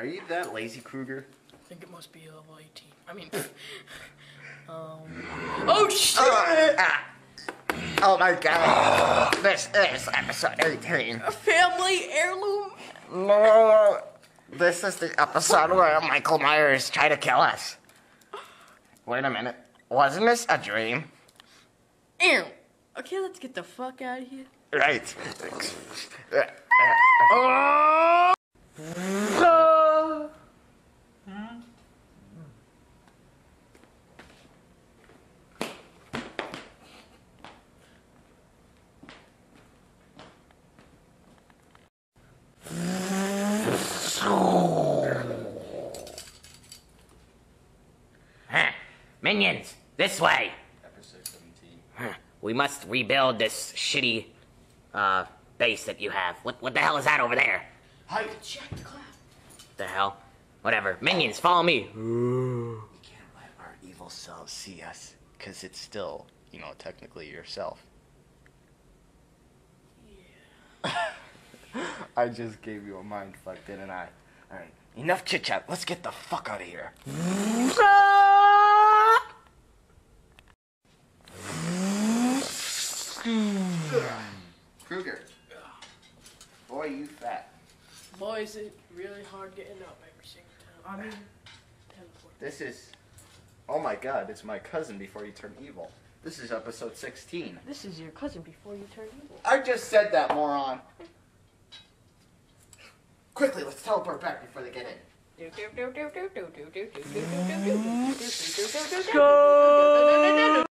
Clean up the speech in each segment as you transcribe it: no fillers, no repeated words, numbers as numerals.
Are you that lazy, Krueger? I think it must be level 18. I mean, oh shit! Oh my god! This is episode 18. A family heirloom? No, this is the episode where Michael Myers tried to kill us. Wait a minute. Wasn't this a dream? Ew. Okay, let's get the fuck out of here. Right. Oh! Minions, this way. Episode 17. Huh. We must rebuild this shitty base that you have. What the hell is that over there? Hi. Check the cloud. What the hell? Whatever. Minions, follow me. Ooh. We can't let our evil selves see us, cause it's still, you know, technically yourself. Yeah. I just gave you a mind fuck, didn't I? All right. Enough chit chat. Let's get the fuck out of here. Krueger, boy, you fat. Boy, is it really hard getting up every single time. I mean, this is, oh my god, it's my cousin before you turn evil. This is episode 16. This is your cousin before you turn evil. I just said that, moron. Quickly, let's teleport back before they get in. Go!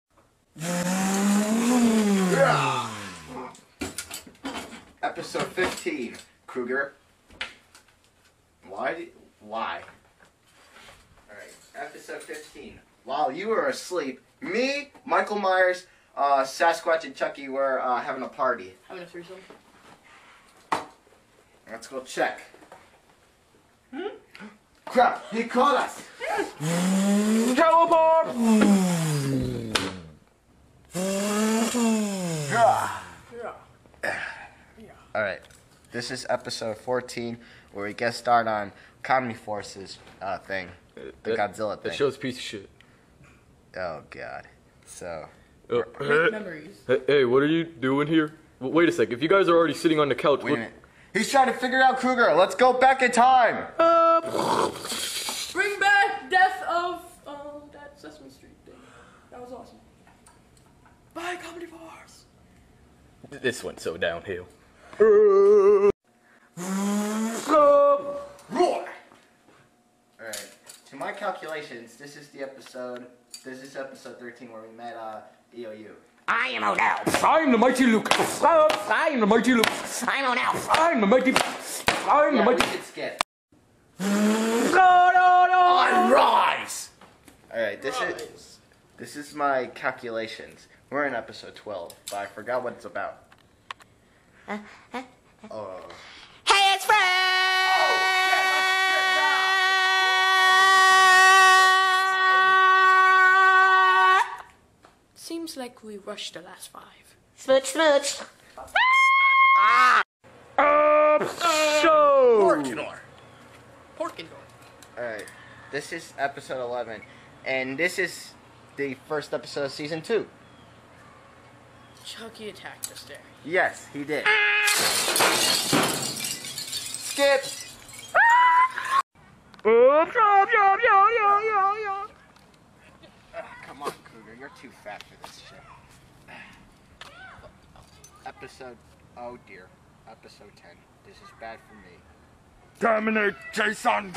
Episode 15, Krueger. Why? Alright, episode 15. While you were asleep, me, Michael Myers, Sasquatch, and Chucky were having a party. Having a threesome. Let's go check. Hmm? Crap, he caught us! Teleport! Alright, this is episode 14, where we guest starred on Comedy Force's thing, the Godzilla thing. That show's a piece of shit. Oh god. So... memories. Hey, what are you doing here? Well, wait a sec, if you guys are already sitting on the couch... Wait a minute. He's trying to figure out Krueger. Let's go back in time. Bring back death of that Sesame Street thing. That was awesome. Bye, Comedy Force. This went so downhill. Alright. To my calculations, this is episode 13 where we met E.O.U. I am Odell. I'm the mighty Luke. I'm the mighty Luke. I'm Odell. I'm the mighty. I'm the mighty. It's skip. I rise. All right, this is my calculations. We're in episode 12, but I forgot what it's about. Hey, it's Fred. Seems like we rushed the last 5. Smooch. Ah! Porkindor. Alright, this is episode 11, and this is the first episode of season 2. Chucky attacked us there. Yes, he did. Skip! Come on, Krueger, you're too fat for this shit. Episode 10. This is bad for me. Terminate, Jason!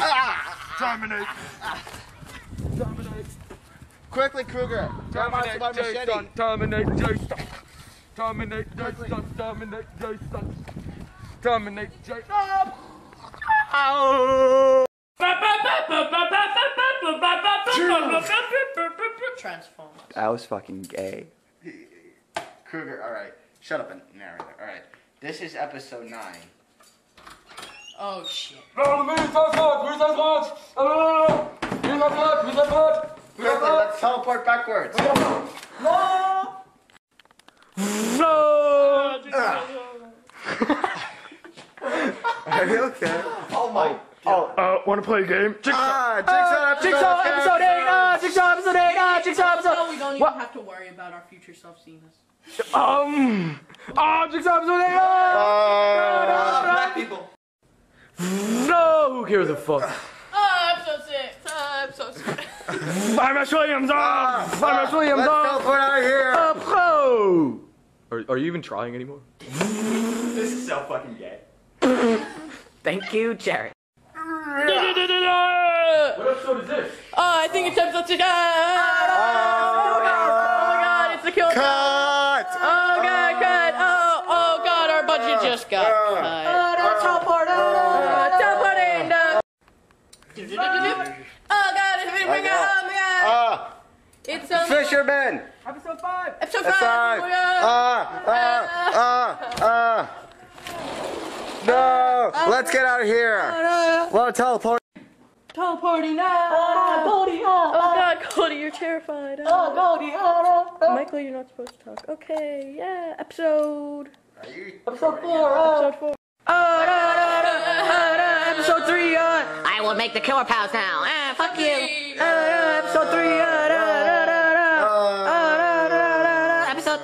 Terminate! Terminate! Quickly, Krueger! Terminate, Jason! Terminate, Jason! Terminate, Jason! Terminate, Jason! Terminate, Jason! Transformers. I was fucking gay. Krueger, alright. Shut up and narrate it. Alright. This is episode 9. Oh shit. Let's teleport backwards. No! Are you okay? Oh my god. Jigsaw. Oh, want to play a game? Jigsaw. Jigsaw episode 8. We don't even have to worry about our future self seeing this. Jigsaw episode 8. Black people. No, who cares a fuck? Episode 6. Fire Marshall Williams. Fire Marshall Williams. Let's teleport out of here. Pro. Are you even trying anymore? This is so fucking gay. Thank you, Jared. What episode is this? I think it's episode 6. Oh god, it's the kill. Cut! Oh god, cut! Oh god, our budget just got cut. Teleport! Teleport in! Oh god, oh my god! It's Fisherman! Episode 5! Episode 5! No! Let's get out of here! Well, teleport! Teleporting now! Cody! Oh god, Cody, you're terrified! Oh, Cody! Michael, you're not supposed to talk. Okay, yeah, episode... Episode 4! Episode 4! Episode 3! I will make the killer pals now! Fuck you! Episode 3! Episode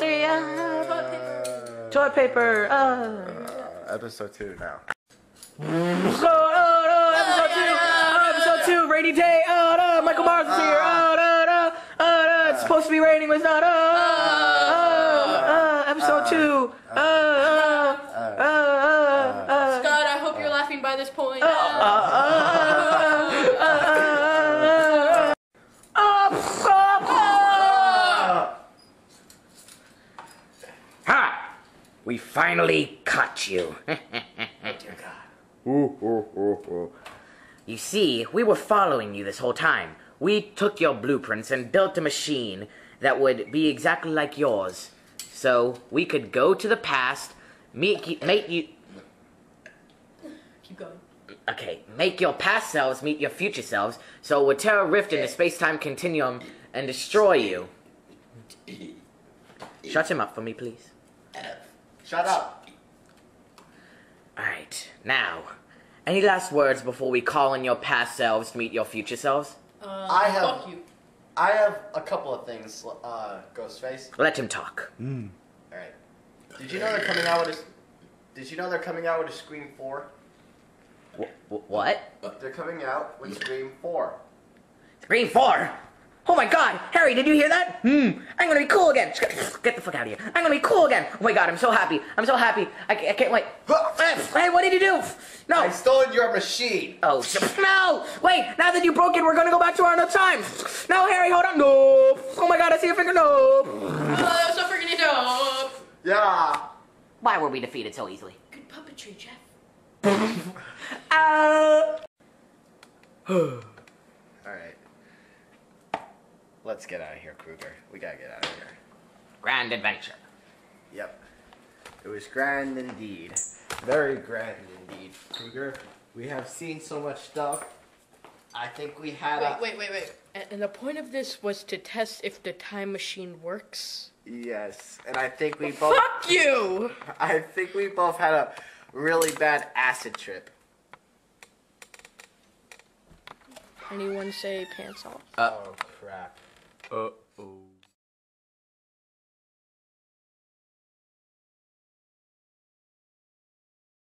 3! Toilet paper! Episode 2 now. Episode 2, rainy day. Michael Mars is here. It's supposed to be raining, but it's not. Episode 2. Scott, I hope you're laughing by this point. Ha! We finally caught you. Dear God. You see, we were following you this whole time. We took your blueprints and built a machine that would be exactly like yours. So we could go to the past, make you... Keep going. Okay, make your past selves meet your future selves, so it would tear a rift in the space-time continuum and destroy you. Shut him up for me, please. Shut up. Alright, now, any last words before we call in your past selves to meet your future selves? Fuck you. I have a couple of things, Ghostface. Let him talk. Alright. Did you know they're coming out with a... Did you know they're coming out with a Scream 4? What? They're coming out with Scream 4. Scream 4? Oh my god! Harry, did you hear that? I'm gonna be cool again! Get the fuck out of here. I'm gonna be cool again! Oh my god, I'm so happy. I'm so happy. I can't wait. Hey, what did you do? No! I stole your machine! Oh, no! Wait, now that you broke it, we're gonna go back to our own time! No, Harry, hold on! No! Oh my god, I see your finger! No! Oh, so freaking dope! Yeah! Why were we defeated so easily? Good puppetry, Jeff. Alright. Let's get out of here, Krueger. We gotta get out of here. Grand adventure. Yep. It was grand indeed. Very grand indeed, Krueger. We have seen so much stuff. I think we had Wait. And the point of this was to test if the time machine works? Yes. And I think we both... Fuck you! I think we both had a really bad acid trip. Anyone say pants off? Oh, crap.